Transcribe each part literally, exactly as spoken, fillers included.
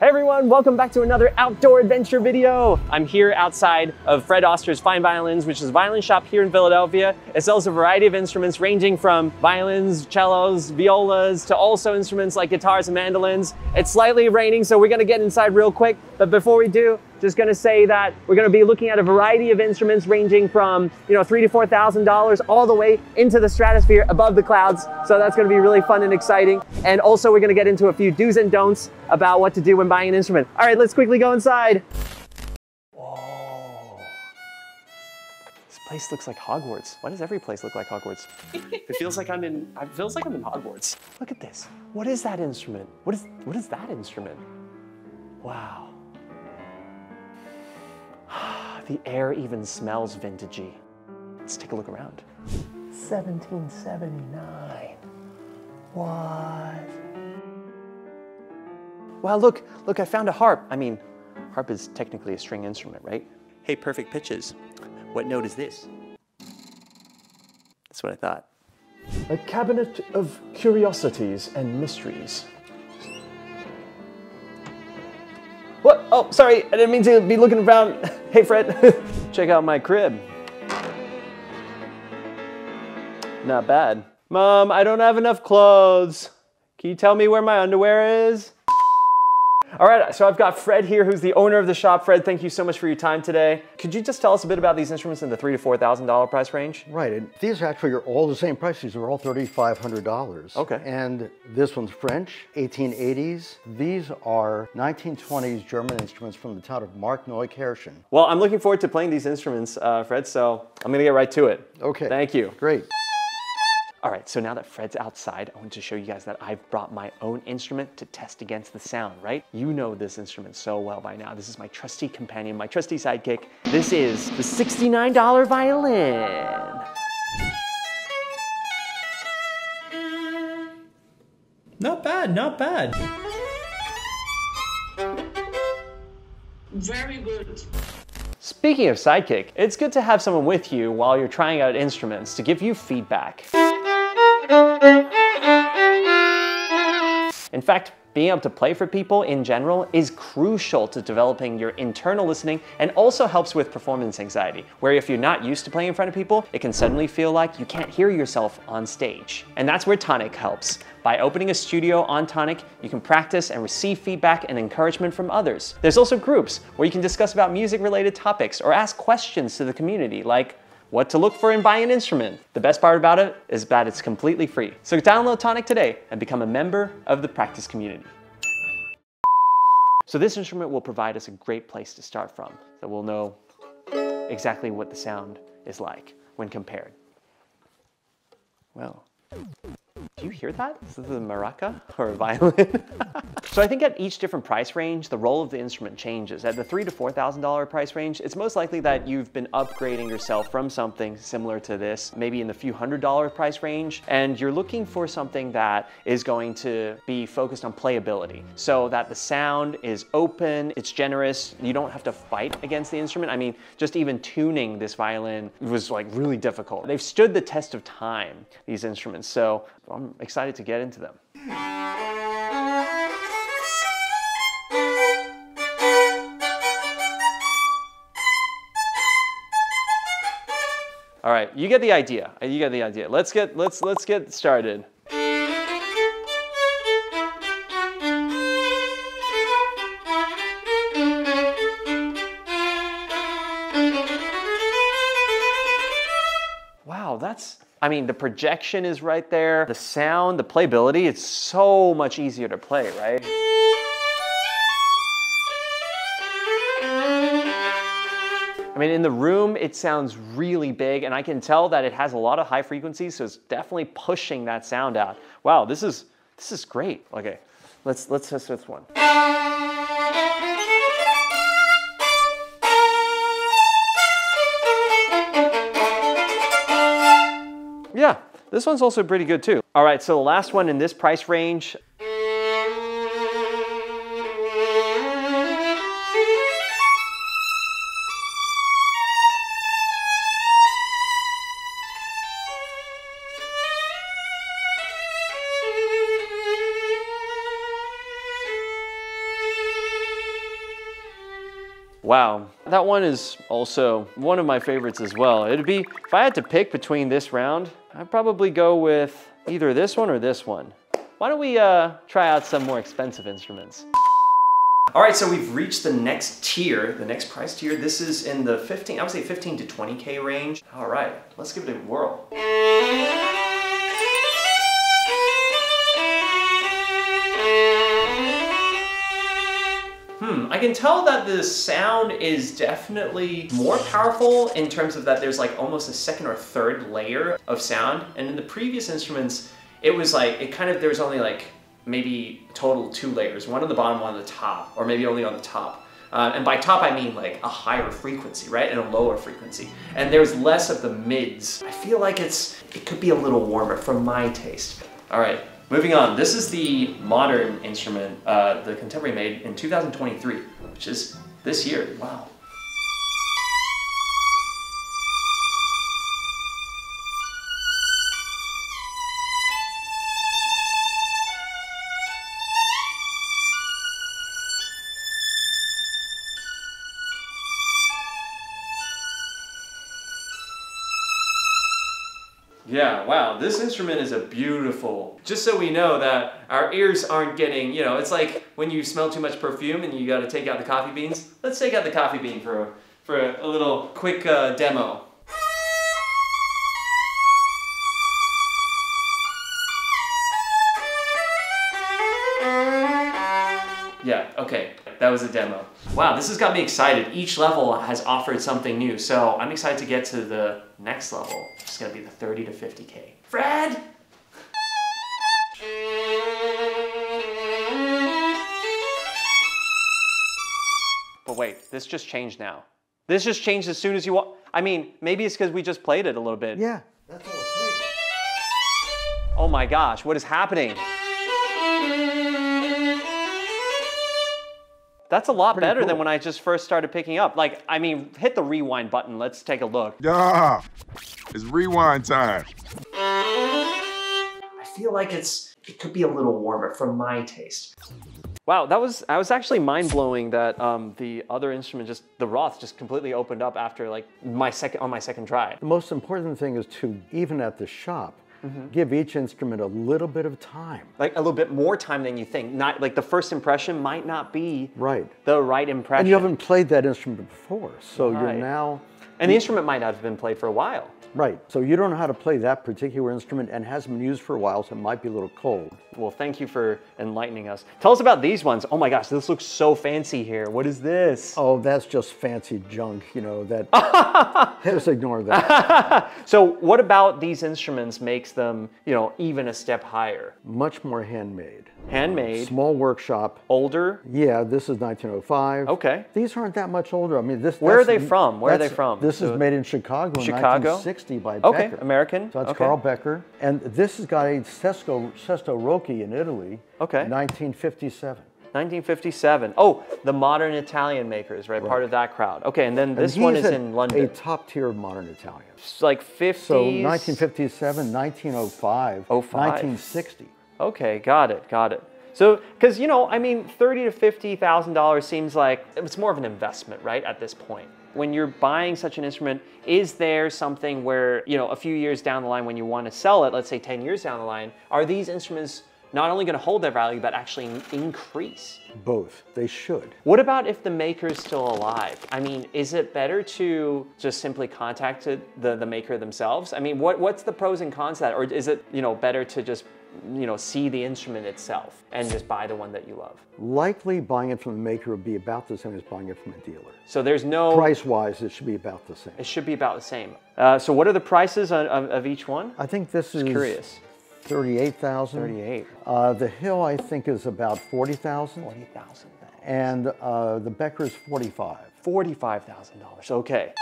Hey everyone, welcome back to another outdoor adventure video. I'm here outside of Fred Oster's Fine Violins, which is a violin shop here in Philadelphia. It sells a variety of instruments ranging from violins, cellos, violas, to also instruments like guitars and mandolins. It's slightly raining, so we're gonna get inside real quick. But before we do, just gonna say that we're gonna be looking at a variety of instruments ranging from, you know, three to four thousand dollars all the way into the stratosphere above the clouds. So that's gonna be really fun and exciting. And also we're gonna get into a few do's and don'ts about what to do when buying an instrument. All right, let's quickly go inside. Whoa. This place looks like Hogwarts. Why does every place look like Hogwarts? It feels like I'm in it feels like I'm in Hogwarts. Look at this. What is that instrument? What is what is that instrument? Wow. The air even smells vintagey. Let's take a look around. seventeen seventy-nine. What? Wow, look, look, I found a harp. I mean, harp is technically a string instrument, right? Hey, perfect pitches. What note is this? That's what I thought. A cabinet of curiosities and mysteries. What? Oh, sorry, I didn't mean to be looking around. Hey Fred, check out my crib. Not bad. Mom, I don't have enough clothes. Can you tell me where my underwear is? All right, so I've got Fred here, who's the owner of the shop. Fred, thank you so much for your time today. Could you just tell us a bit about these instruments in the three to four thousand dollar price range? Right, and these actually are all the same price. These are all thirty-five hundred dollars. Okay. And this one's French, eighteen eighties. These are nineteen twenties German instruments from the town of Mark Neukerschen. Well, I'm looking forward to playing these instruments, uh, Fred. So I'm gonna get right to it. Okay. Thank you. Great. All right, so now that Fred's outside, I want to show you guys that I've brought my own instrument to test against the sound, right? You know this instrument so well by now. This is my trusty companion, my trusty sidekick. This is the sixty-nine dollar violin. Not bad, not bad. Very good. Speaking of sidekick, it's good to have someone with you while you're trying out instruments to give you feedback. In fact, being able to play for people in general is crucial to developing your internal listening and also helps with performance anxiety, where if you're not used to playing in front of people, it can suddenly feel like you can't hear yourself on stage. And that's where Tonic helps. By opening a studio on Tonic, you can practice and receive feedback and encouragement from others. There's also groups where you can discuss about music-related topics or ask questions to the community, like, what to look for in buying an instrument. The best part about it is that it's completely free. So download Tonic today and become a member of the practice community. So this instrument will provide us a great place to start from, so we'll know exactly what the sound is like when compared. Well, do you hear that? Is this a maraca or a violin? So I think at each different price range, the role of the instrument changes. At the three to four thousand dollar price range, it's most likely that you've been upgrading yourself from something similar to this, maybe in the few hundred dollar price range, and you're looking for something that is going to be focused on playability, so that the sound is open, it's generous, you don't have to fight against the instrument. I mean, just even tuning this violin was like really difficult. They've stood the test of time, these instruments, so I'm excited to get into them. All right, you get the idea. You get the idea. Let's get let's let's get started. Wow, that's I mean, the projection is right there. The sound, the playability, it's so much easier to play, right? I mean, in the room, it sounds really big, and I can tell that it has a lot of high frequencies, so it's definitely pushing that sound out. Wow, this is this is great. Okay, let's let's test this one. Yeah, this one's also pretty good too. All right, so the last one in this price range. Wow, that one is also one of my favorites as well. It'd be, if I had to pick between this round, I'd probably go with either this one or this one. Why don't we uh, try out some more expensive instruments? All right, so we've reached the next tier, the next price tier. This is in the fifteen, I would say fifteen to twenty K range. All right, let's give it a whirl. Hmm, I can tell that the sound is definitely more powerful in terms of that there's like almost a second or third layer of sound. And in the previous instruments, it was like, it kind of, there was only like maybe total two layers, one on the bottom, one on the top, or maybe only on the top. Uh, and by top, I mean like a higher frequency, right? And a lower frequency. And there's less of the mids. I feel like it's, it could be a little warmer for my taste. All right. Moving on, this is the modern instrument, uh, the contemporary made in two thousand twenty-three, which is this year, wow. Yeah, wow, this instrument is a beautiful, just so we know that our ears aren't getting, you know, it's like when you smell too much perfume and you gotta take out the coffee beans. Let's take out the coffee bean for a, for a, a little quick uh, demo. Yeah, okay, that was a demo. Wow, this has got me excited. Each level has offered something new, so I'm excited to get to the next level. It's gonna be the thirty to fifty K. Fred! But wait, this just changed now. This just changed as soon as you walk. I mean, maybe it's because we just played it a little bit. Yeah, that's all it's like. Oh my gosh, what is happening? That's a lot Pretty better cool. than when I just first started picking up. Like, I mean, hit the rewind button. Let's take a look. Yeah, it's rewind time. I feel like it's, it could be a little warmer for my taste. Wow, that was, I was actually mind-blowing that um, the other instrument, just the Roth, just completely opened up after like my second, on my second try. The most important thing is to, even at the shop, Mm-hmm. give each instrument a little bit of time. Like a little bit more time than you think. Not like the first impression might not be right. the right impression. And you haven't played that instrument before, so right. you're now... And the instrument might not have been played for a while. Right, so you don't know how to play that particular instrument and hasn't been used for a while, so it might be a little cold. Well, thank you for enlightening us. Tell us about these ones. Oh my gosh, this looks so fancy here. What is this? Oh, that's just fancy junk, you know, that, just ignore that. So what about these instruments makes them, you know, even a step higher? Much more handmade. Handmade. Uh, small workshop. Older? Yeah, this is nineteen oh five. Okay. These aren't that much older. I mean, this- Where are they from? Where are they from? This so, is made in Chicago, Chicago? in nineteen sixty by okay, Becker. Okay, American. So that's okay. Carl Becker. And this has got a Sesto, Sesto Rocchi in Italy, okay. nineteen fifty-seven. nineteen fifty-seven. Oh, the modern Italian makers, right? right? Part of that crowd. Okay, and then this and one is a, in London. a top tier modern Italian. It's like fifties. So nineteen fifty-seven, nineteen oh five, oh, nineteen sixty. Okay, got it, got it. So, because, you know, I mean, thirty to fifty thousand dollars seems like it's more of an investment, right, at this point. When you're buying such an instrument, is there something where, you know, a few years down the line when you want to sell it, let's say ten years down the line, are these instruments not only going to hold their value, but actually increase? Both. They should. What about if the maker's still alive? I mean, is it better to just simply contact the, the maker themselves? I mean, what, what's the pros and cons of that? Or is it, you know, better to just, you know, see the instrument itself and just buy the one that you love? Likely buying it from the maker would be about the same as buying it from a dealer. So there's no... Price-wise, it should be about the same. It should be about the same. Uh, so what are the prices on, of, of each one? I think this is... curious. thirty-eight thousand. thirty-eight. Uh, the Hill, I think, is about forty thousand. forty thousand. And uh, the Becker is forty-five. forty-five thousand dollars, okay.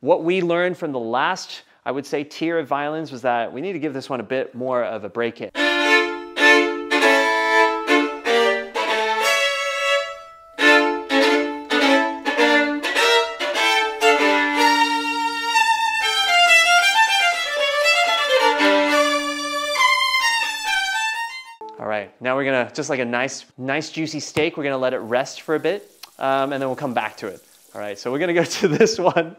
What we learned from the last, I would say, tier of violins was that we need to give this one a bit more of a break in. All right, now we're gonna, just like a nice, nice juicy steak, we're gonna let it rest for a bit. um, and then we'll come back to it. All right, so we're gonna go to this one.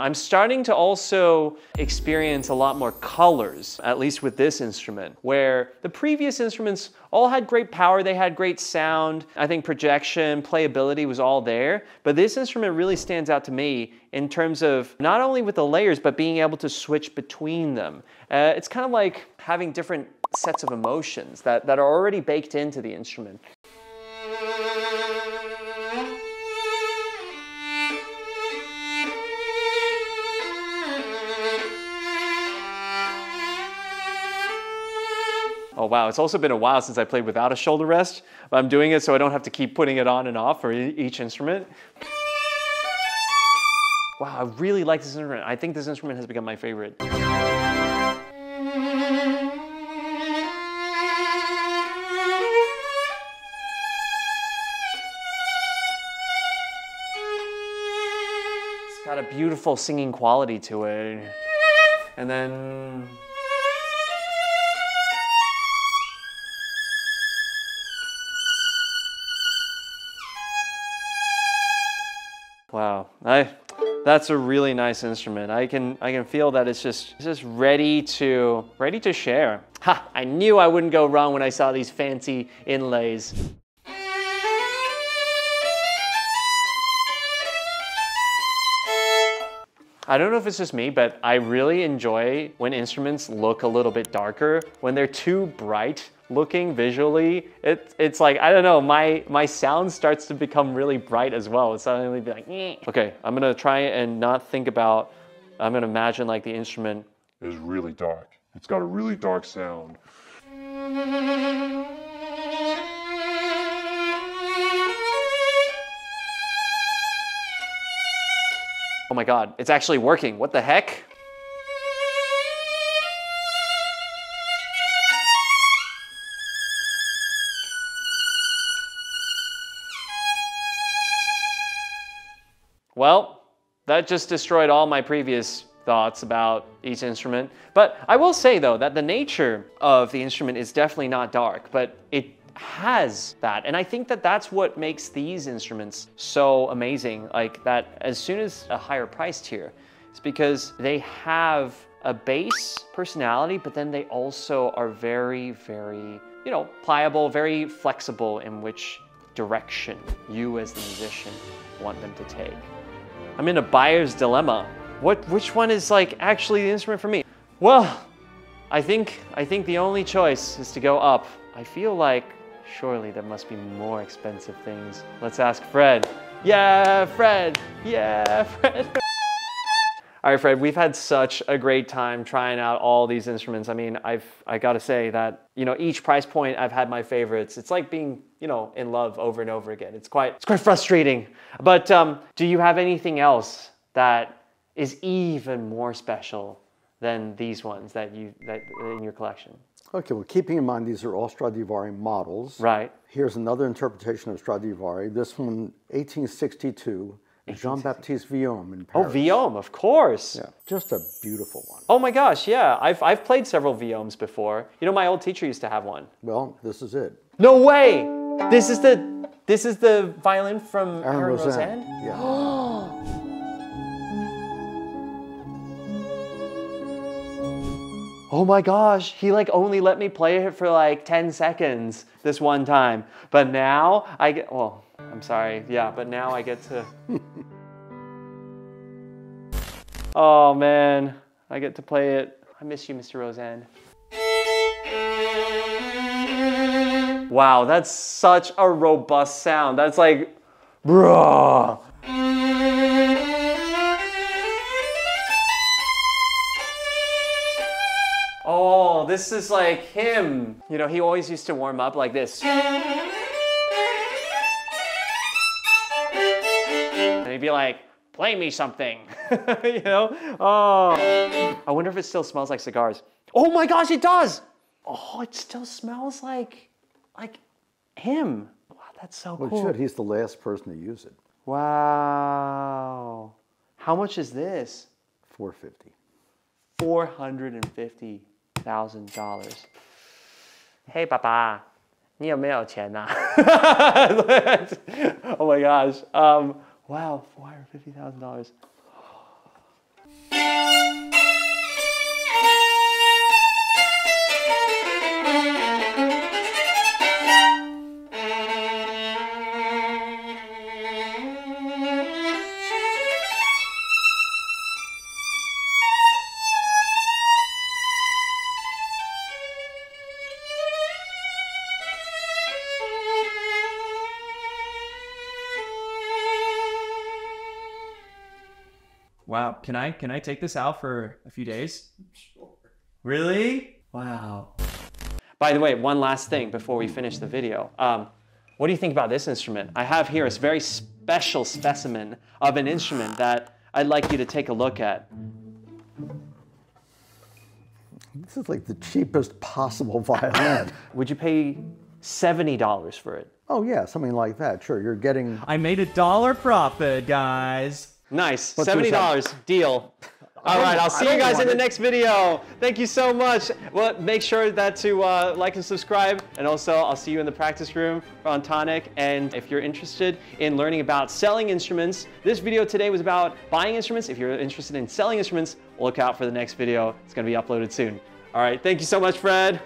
I'm starting to also experience a lot more colors, at least with this instrument, where the previous instruments all had great power, they had great sound, I think projection, playability was all there, but this instrument really stands out to me in terms of not only with the layers, but being able to switch between them. Uh, it's kind of like having different sets of emotions that, that are already baked into the instrument. Oh wow, it's also been a while since I played without a shoulder rest, but I'm doing it so I don't have to keep putting it on and off for e each instrument. Wow, I really like this instrument. I think this instrument has become my favorite. It's got a beautiful singing quality to it. And then... Wow, I, that's a really nice instrument. I can I can feel that it's just it's just ready to ready to share. Ha! I knew I wouldn't go wrong when I saw these fancy inlays. I don't know if it's just me, but I really enjoy when instruments look a little bit darker. When they're too bright looking visually, it, it's like, I don't know, my, my sound starts to become really bright as well. It's suddenly be like, eh. Okay, I'm gonna try and not think about, I'm gonna imagine like the instrument is really dark. It's got a really dark sound. Oh my God, it's actually working. What the heck? Well, that just destroyed all my previous thoughts about each instrument. But I will say though, that the nature of the instrument is definitely not dark, but it has that. And I think that that's what makes these instruments so amazing. Like that as soon as a higher price tier, it's because they have a base personality, but then they also are very, very, you know, pliable, very flexible in which direction you as the musician want them to take. I'm in a buyer's dilemma. What, which one is like actually the instrument for me? Well, I think, I think the only choice is to go up. I feel like surely there must be more expensive things. Let's ask Fred. Yeah, Fred. Yeah, Fred. All right, Fred, we've had such a great time trying out all these instruments. I mean, I've, I gotta say that, you know, each price point I've had my favorites. It's like being, you know, in love over and over again. It's quite, it's quite frustrating. But um, do you have anything else that is even more special than these ones that you, that in your collection? Okay, well, keeping in mind these are all Stradivari models. Right. Here's another interpretation of Stradivari. This one, eighteen sixty-two, Jean-Baptiste Vuillaume in Paris. Oh, Vuillaume, of course. Yeah, just a beautiful one. Oh my gosh, yeah. I've, I've played several Vuillaumes before. You know, my old teacher used to have one. Well, this is it. No way! This is the, this is the violin from Aaron, Aaron Rosand? Rosand? Yeah. Oh my gosh, he like only let me play it for like ten seconds this one time. But now I get, well, I'm sorry. Yeah, but now I get to. Oh man, I get to play it. I miss you, Mister Rosand. Wow, that's such a robust sound. That's like, bruh. Oh, this is like him. You know, he always used to warm up like this. And he'd be like, play me something, you know? Oh, I wonder if it still smells like cigars. Oh my gosh, it does. oh, it still smells like like him. Wow, that's so well, cool. Well, he's the last person to use it. Wow. How much is this? four hundred fifty thousand dollars. four hundred fifty thousand dollars. Hey, Papa. You have money? Oh my gosh. Um, wow, four hundred fifty thousand dollars. Wow, can I can I take this out for a few days? Sure. Really? Wow. By the way, one last thing before we finish the video. Um, what do you think about this instrument? I have here a very special specimen of an instrument that I'd like you to take a look at. This is like the cheapest possible violin. Would you pay seventy dollars for it? Oh yeah, something like that, sure. You're getting... I made a dollar profit, guys. Nice, seventy dollars, deal. All right, I'll see you guys in the next video. Thank you so much. Well, make sure that to uh, like and subscribe, and also I'll see you in the practice room on Tonic. And if you're interested in learning about selling instruments, this video today was about buying instruments. If you're interested in selling instruments, look out for the next video. It's gonna be uploaded soon. All right, thank you so much, Fred.